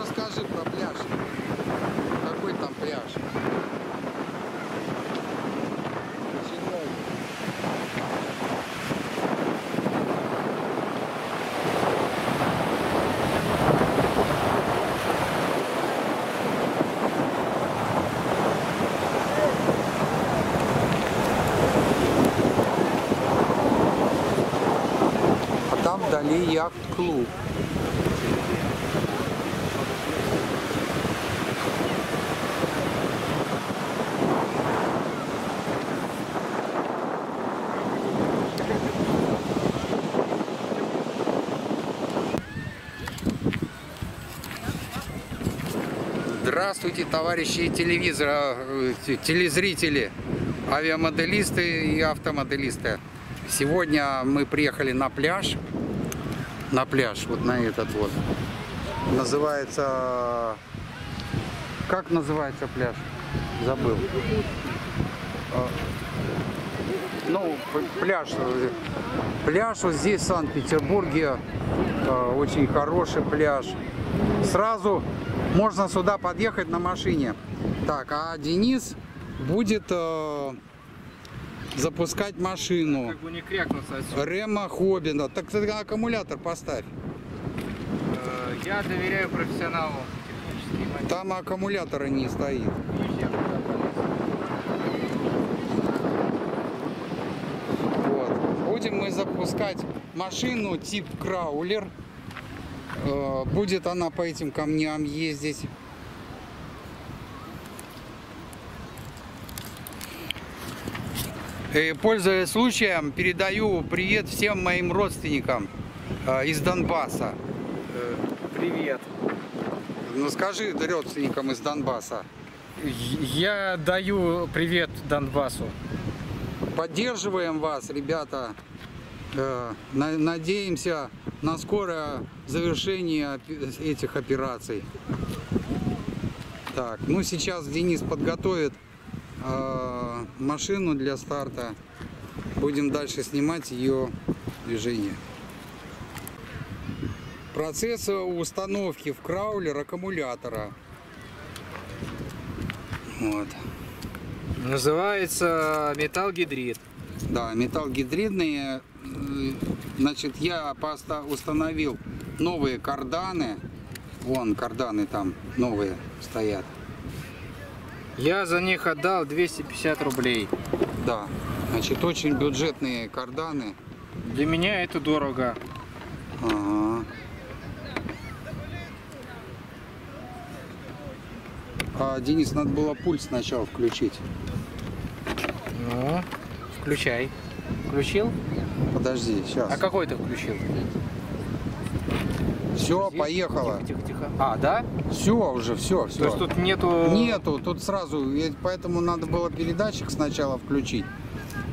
расскажи про пляж. Какой там пляж? Вдали яхт-клуб. Здравствуйте, товарищи телезрители, авиамоделисты и автомоделисты. Сегодня мы приехали на пляж. На пляж, вот на этот вот. Называется... Как называется пляж? Забыл. Ну, пляж. Пляж вот здесь, в Санкт-Петербурге. Очень хороший пляж. Сразу можно сюда подъехать на машине. Так, а Денис будет... запускать машину. Как бы не крякнуться отсюда. Рема Хоббина. Так ты аккумулятор поставь. Я доверяю профессионалу. Там аккумулятора не стоит. Вот. Будем мы запускать машину тип Краулер. Будет она по этим камням ездить. И, пользуясь случаем, передаю привет всем моим родственникам из Донбасса. Привет. Ну скажи родственникам из Донбасса. Я даю привет Донбассу. Поддерживаем вас, ребята. Надеемся на скорое завершение этих операций. Так, ну сейчас Денис подготовит машину для старта. Будем дальше снимать ее движение. Процесс установки в краулер аккумулятора. Вот. Называется металлгидрид. Да, металлгидридные. Значит, я установил новые карданы. Вон карданы там новые стоят. Я за них отдал 250 рублей. Да, значит, очень бюджетные карданы. Для меня это дорого. Ага. А, Денис, надо было пульт сначала включить. Ну, включай. Включил? Подожди, сейчас. А какой ты включил? Все, здесь? Поехало. Тихо, тихо, тихо. А, да? Все, уже все. То есть тут нету... Нету, тут сразу. Поэтому надо было передатчик сначала включить,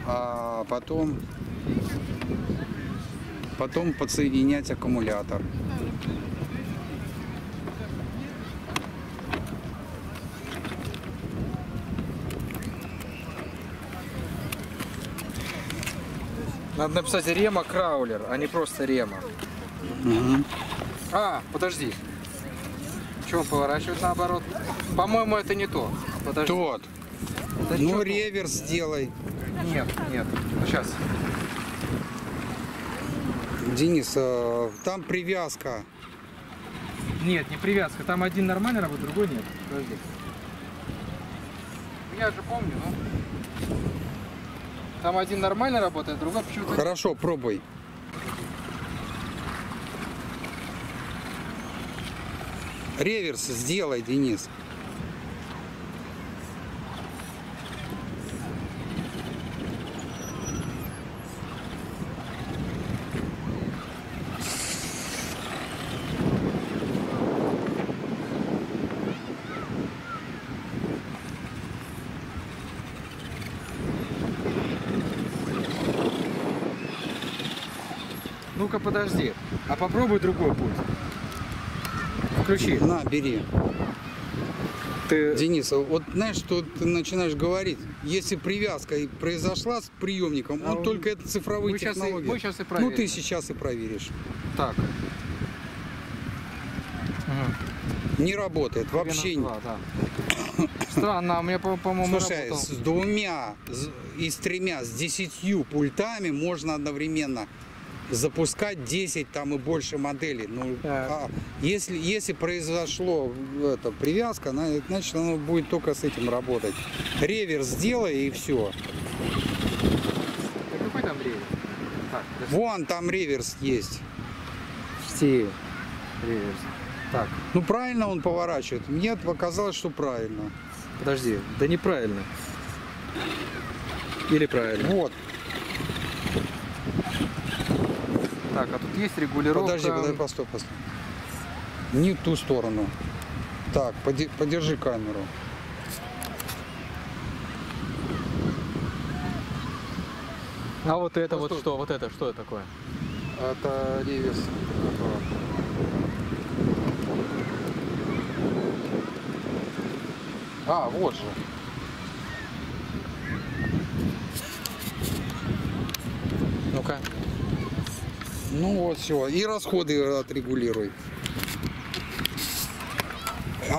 а потом подсоединять аккумулятор. Надо написать Рема Краулер, а не просто Рема. Угу. А, подожди. Чего поворачивать наоборот? По-моему, это не то. Подожди. Тот. Это ну, реверс сделай. Нет, нет. Сейчас. Денис, там привязка. Нет, не привязка. Там один нормально работает, другой нет. Подожди. Я же помню, но... Там один нормально работает, другой почему-то... Хорошо, пробуй. Реверс сделай, Денис. Ну-ка, подожди. А попробуй другой путь. Ключи. На, бери. Ты... Денис, вот знаешь, что ты начинаешь говорить? Если привязка произошла с приемником, он только это цифровые технологии. Мы сейчас и проверим. Ну ты сейчас и проверишь. Так. Ага. Не работает вообще. Странно, у меня, по-моему, слушай, работал. С двумя и с тремя, с 10 пультами можно одновременно запускать 10 там и больше моделей. Ну, а если произошло это, привязка, значит она будет только с этим работать. Реверс сделай и все. А какой там реверс? Так, вон там реверс есть. Все реверс. Так. Ну правильно он поворачивает. Мне показалось, что правильно. Подожди, да неправильно. Или правильно? Вот. Так, а тут есть регулировка. Подожди, постой. Не в ту сторону. Так, подержи камеру. А вот это вот что? Вот это что такое? Это реверс. А, вот же. Ну-ка. Ну вот, все. И расходы отрегулируй.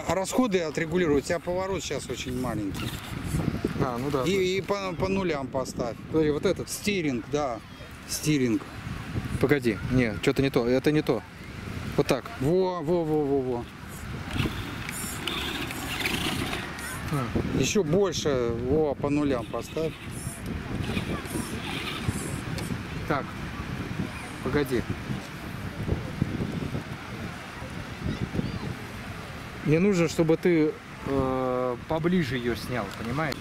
А расходы отрегулируй. У тебя поворот сейчас очень маленький. А, ну да. И по нулям поставь. Смотри, вот этот. Стиринг, да. Стиринг. Погоди. Не, что-то не то. Это не то. Вот так. Во-во-во-во-во. Еще больше, о, по нулям поставь. Так, погоди. Мне нужно, чтобы ты поближе ее снял, понимаешь?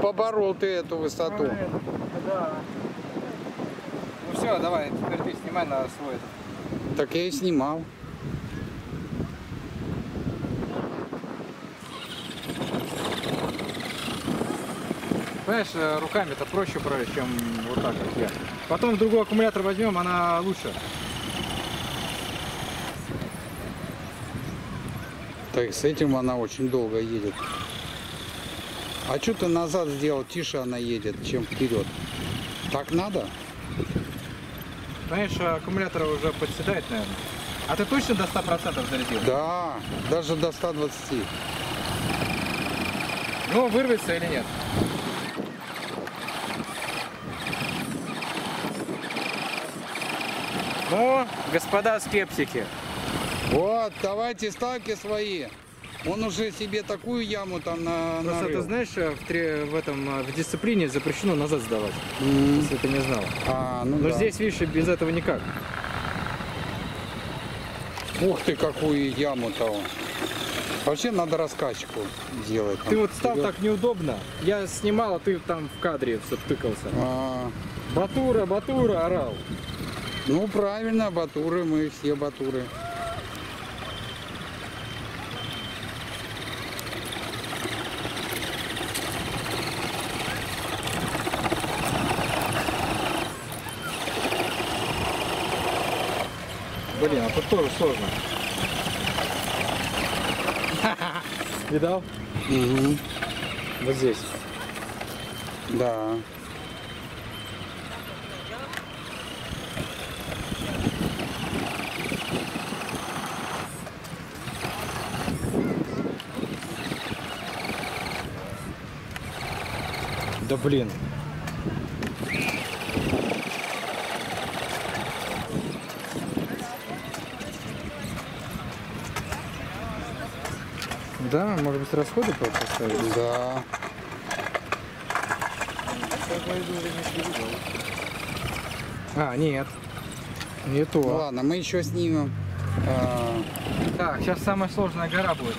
Поборол ты эту высоту. Да. Ну все, давай, теперь ты снимай на свой этот. Так я и снимал. Понимаешь, руками-то проще править, чем вот так, как я. Потом другой аккумулятор возьмем, она лучше. Так, с этим она очень долго едет. А что ты назад сделал? Тише она едет, чем вперед. Так надо? Знаешь, аккумулятор уже подседает, наверное. А ты точно до 100% зарядил? Да, даже до 120. Ну, вырвется или нет? Ну, господа скептики. Вот, давайте ставки свои. Он уже себе такую яму там нарыл. Просто ты знаешь, в дисциплине запрещено назад сдавать, если ты не знал. Но да. Здесь, видишь, без этого никак. Ух ты, какую яму-то. Вообще надо раскачку делать. Ты там, вот стал так неудобно. Я снимал, а ты там в кадре все втыкался. Батура орал. Ну правильно, Батуры, мы все Батуры. Блин, а тут тоже сложно. Видал? Угу. Вот здесь. Да. Да блин. Да, может быть, расходы поставить? Да. А, нет. Не то. Ну, ладно, мы еще снимем. Так, сейчас самая сложная гора будет.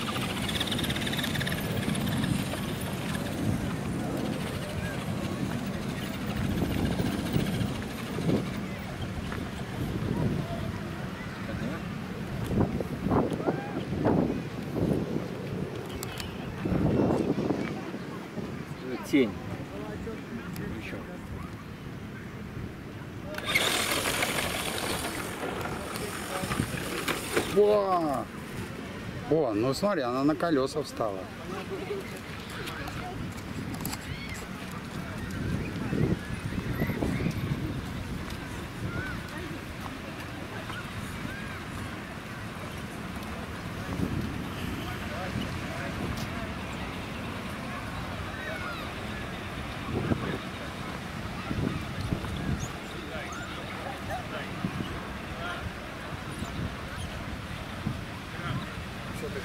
Опа! О, ну смотри, она на колеса встала.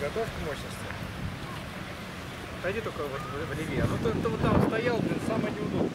Готов к мощности? Пойди только в левее. Ну ты вот там стоял, блин, самое неудобное.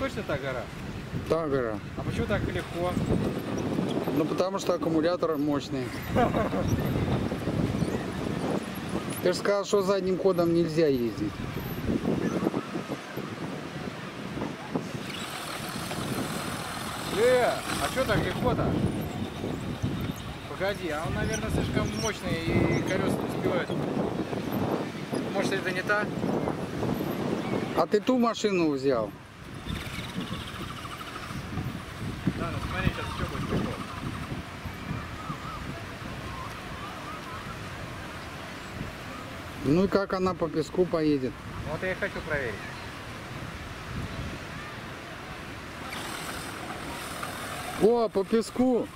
Точно та гора? Та гора. А почему так легко? Ну потому что аккумулятор мощный. Ты же сказал, что задним ходом нельзя ездить. А что так легко-то? Погоди, а он, наверное, слишком мощный и колеса не успевают. Может, это не та? А ты ту машину взял? Ну и как она по песку поедет? Вот я и хочу проверить. О, по песку!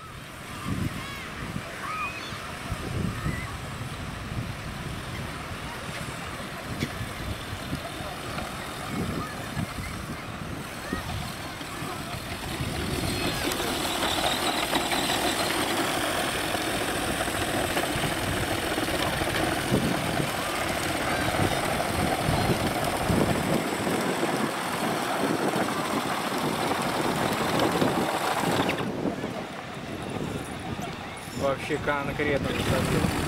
Вообще конкретно не совсем.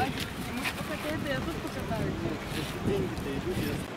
Ему что хотят, я тут покатаю. Деньги-то идут, я